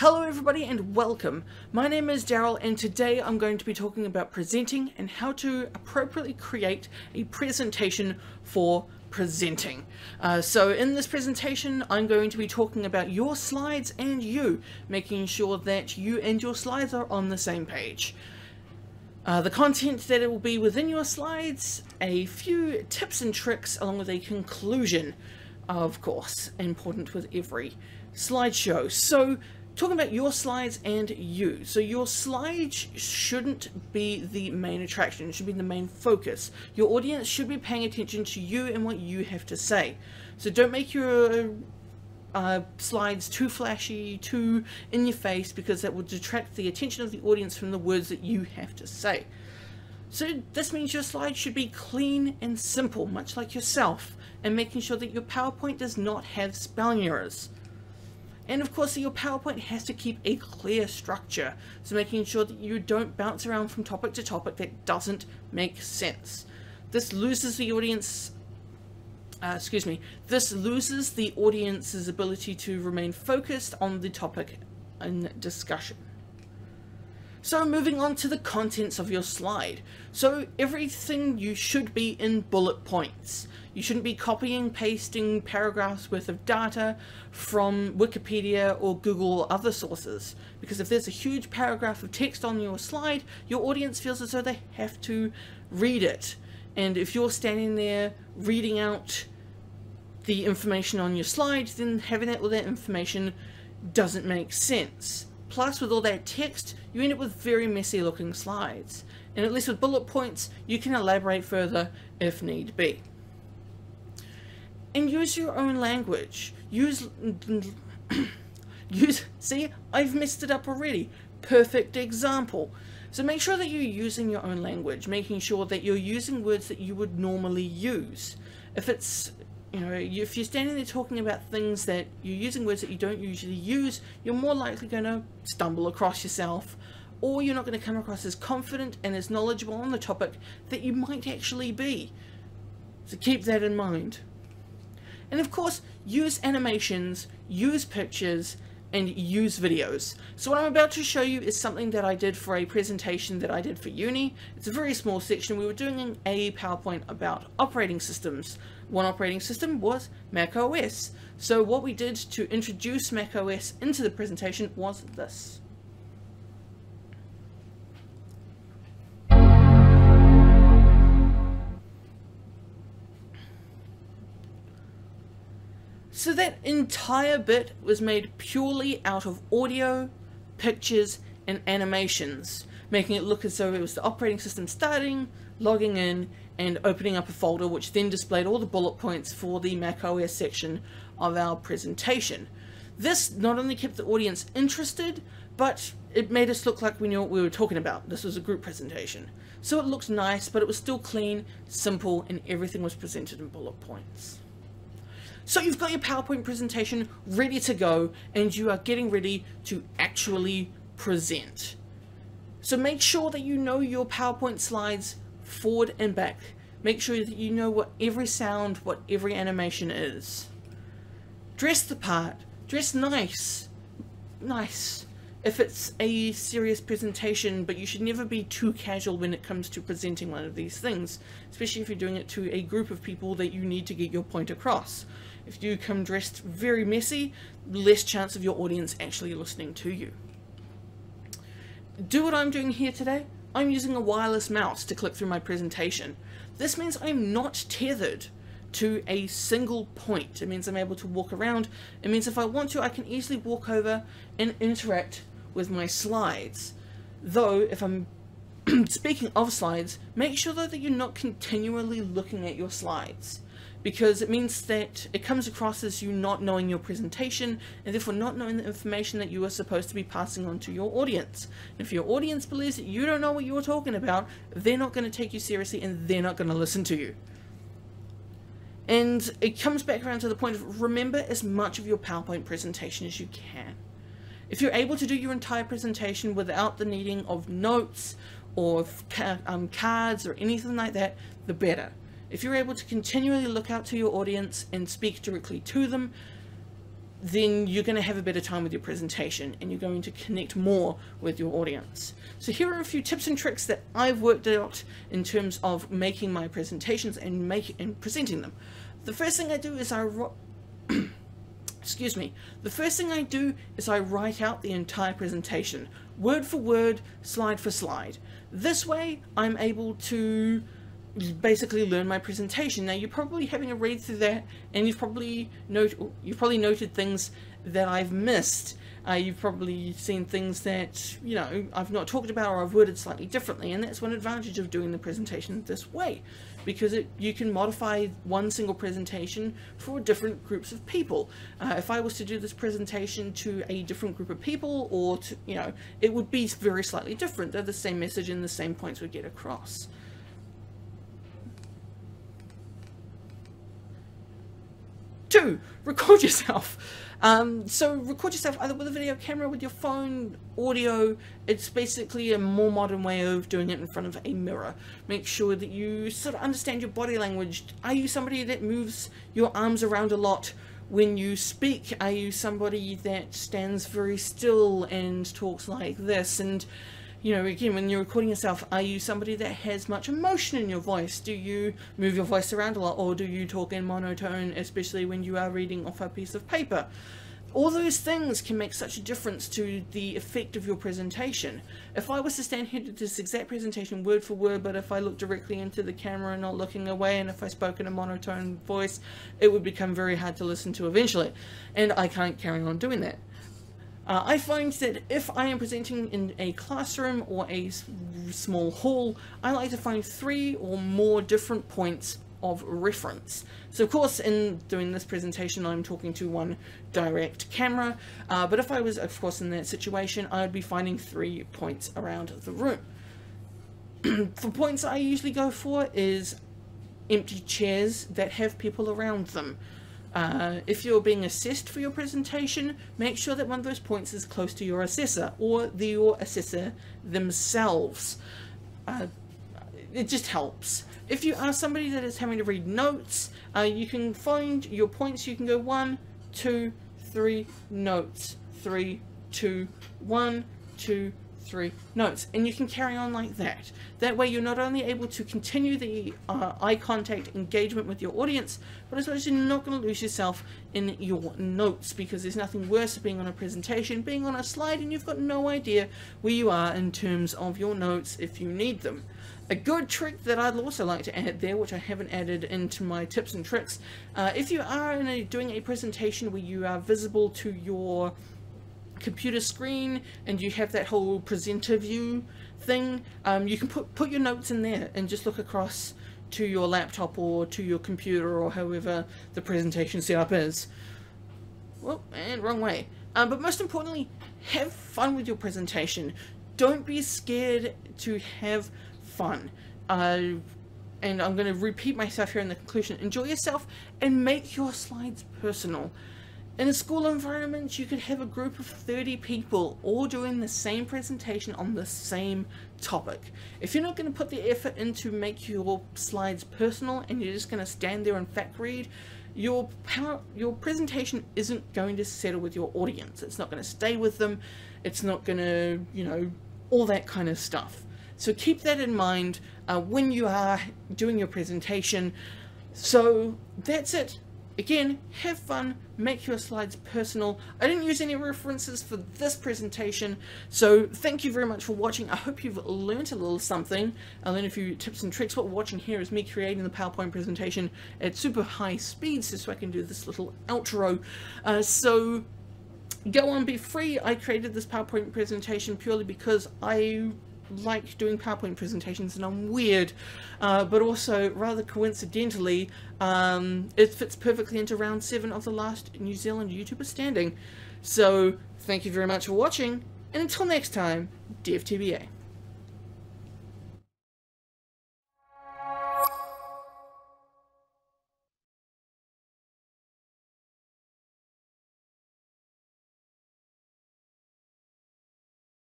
Hello everybody and welcome. My name is Daryl and today I'm going to be talking about presenting and how to appropriately create a presentation for presenting. So in this presentation I'm going to be talking about your slides and you, making sure that you and your slides are on the same page. The content that it will be within your slides, a few tips and tricks along with a conclusion, of course, important with every slideshow. So talking about your slides and you. So your slides shouldn't be the main attraction. It should be the main focus. Your audience should be paying attention to you and what you have to say. So don't make your slides too flashy, too in your face, because that will detract the attention of the audience from the words that you have to say. So this means your slides should be clean and simple, much like yourself, and making sure that your PowerPoint does not have spelling errors. And of course, your PowerPoint has to keep a clear structure, so making sure that you don't bounce around from topic to topic that doesn't make sense. This loses the audience's ability to remain focused on the topic in discussion. So moving on to the contents of your slide. So everything you should be in bullet points. You shouldn't be copying, pasting paragraphs worth of data from Wikipedia or Google or other sources, because if there's a huge paragraph of text on your slide, your audience feels as though they have to read it. And if you're standing there reading out the information on your slide, then having all that information doesn't make sense. Plus, with all that text, you end up with very messy looking slides. And at least with bullet points, you can elaborate further if need be. And use your own language. See, I've messed it up already. Perfect example. So make sure that you're using your own language, making sure that you're using words that you would normally use. If you're standing there talking about things that you're using words that you don't usually use, you're more likely going to stumble across yourself, or you're not going to come across as confident and as knowledgeable on the topic that you might actually be. So keep that in mind. And of course, use animations, use pictures, and use videos. So what I'm about to show you is something that I did for a presentation that I did for uni. It's a very small section. We were doing a PowerPoint about operating systems. One operating system was Mac OS. So what we did to introduce Mac OS into the presentation was this. So that entire bit was made purely out of audio, pictures, and animations, making it look as though it was the operating system starting, logging in, and opening up a folder, which then displayed all the bullet points for the macOS section of our presentation. This not only kept the audience interested, but it made us look like we knew what we were talking about. This was a group presentation. So it looked nice, but it was still clean, simple, and everything was presented in bullet points. So you've got your PowerPoint presentation ready to go, and you are getting ready to actually present. So make sure that you know your PowerPoint slides forward and back. Make sure that you know what every sound, what every animation is. Dress the part. Dress nice. Nice. If it's a serious presentation, but you should never be too casual when it comes to presenting one of these things, especially if you're doing it to a group of people that you need to get your point across. If you come dressed very messy, less chance of your audience actually listening to you. Do what I'm doing here today. I'm using a wireless mouse to click through my presentation. This means I'm not tethered to a single point. It means I'm able to walk around. It means if I want to, I can easily walk over and interact with my slides. Though, if I'm speaking of slides, make sure though that you're not continually looking at your slides, because it means that it comes across as you not knowing your presentation, and therefore not knowing the information that you are supposed to be passing on to your audience. And if your audience believes that you don't know what you're talking about, they're not going to take you seriously and they're not going to listen to you. And it comes back around to the point of remember as much of your PowerPoint presentation as you can. If you're able to do your entire presentation without the needing of notes or cards or anything like that, the better. If you're able to continually look out to your audience and speak directly to them, then you're going to have a better time with your presentation and you're going to connect more with your audience. So here are a few tips and tricks that I've worked out in terms of making my presentations and presenting them. The first thing I do is I write out the entire presentation, word for word, slide for slide. This way I'm able to basically learn my presentation. Now you're probably having a read through that and you've probably noted things that I've missed. You've probably seen things that, you know, I've not talked about or I've worded slightly differently, and that's one advantage of doing the presentation this way, because you can modify one single presentation for different groups of people. If I was to do this presentation to a different group of people, or to, you know, it would be very slightly different, though the same message and the same points would get across. Two, record yourself. So record yourself either with a video camera, with your phone, audio. It's basically a more modern way of doing it in front of a mirror. Make sure that you sort of understand your body language. Are you somebody that moves your arms around a lot when you speak? Are you somebody that stands very still and talks like this? And, you know, again, when you're recording yourself, are you somebody that has much emotion in your voice? Do you move your voice around a lot, or do you talk in monotone, especially when you are reading off a piece of paper? All those things can make such a difference to the effect of your presentation. If I was to stand here to this exact presentation word for word, but if I looked directly into the camera and not looking away, and if I spoke in a monotone voice, it would become very hard to listen to eventually, and I can't carry on doing that. I find that if I am presenting in a classroom or a small hall, I like to find 3 or more different points of reference. So of course, in doing this presentation, I'm talking to one direct camera, but if I was, of course, in that situation, I would be finding 3 points around the room. For points I usually go for is empty chairs that have people around them. If you're being assessed for your presentation, make sure that one of those points is close to your assessor or your assessor themselves. It just helps. If you are somebody that is having to read notes, you can find your points. You can go 1, 2, 3 notes, 3, 2, 1, 2, 3 notes, and you can carry on like that. That way you're not only able to continue the eye contact engagement with your audience, but as well as you're not going to lose yourself in your notes, because there's nothing worse than being on a presentation, being on a slide, and you've got no idea where you are in terms of your notes if you need them. A good trick that I'd also like to add there, which I haven't added into my tips and tricks, if you are doing a presentation where you are visible to your computer screen and you have that whole presenter view thing, you can put your notes in there and just look across to your laptop or to your computer or however the presentation setup is. Well, and wrong way. But most importantly, have fun with your presentation. Don't be scared to have fun. And I'm going to repeat myself here in the conclusion. Enjoy yourself and make your slides personal. In a school environment, you could have a group of 30 people all doing the same presentation on the same topic. If you're not going to put the effort in to make your slides personal and you're just going to stand there and fact read, your presentation isn't going to settle with your audience. It's not going to stay with them. It's not going to, you know, all that kind of stuff. So keep that in mind when you are doing your presentation. So that's it. Again, have fun, make your slides personal. I didn't use any references for this presentation, so thank you very much for watching. I hope you've learned a little something. I learned a few tips and tricks. What we're watching here is me creating the PowerPoint presentation at super high speeds just so I can do this little outro. So go on, be free. I created this PowerPoint presentation purely because I like doing PowerPoint presentations and I'm weird, but also rather coincidentally it fits perfectly into round 7 of the last New Zealand YouTuber standing. So thank you very much for watching, and until next time, DFTBA.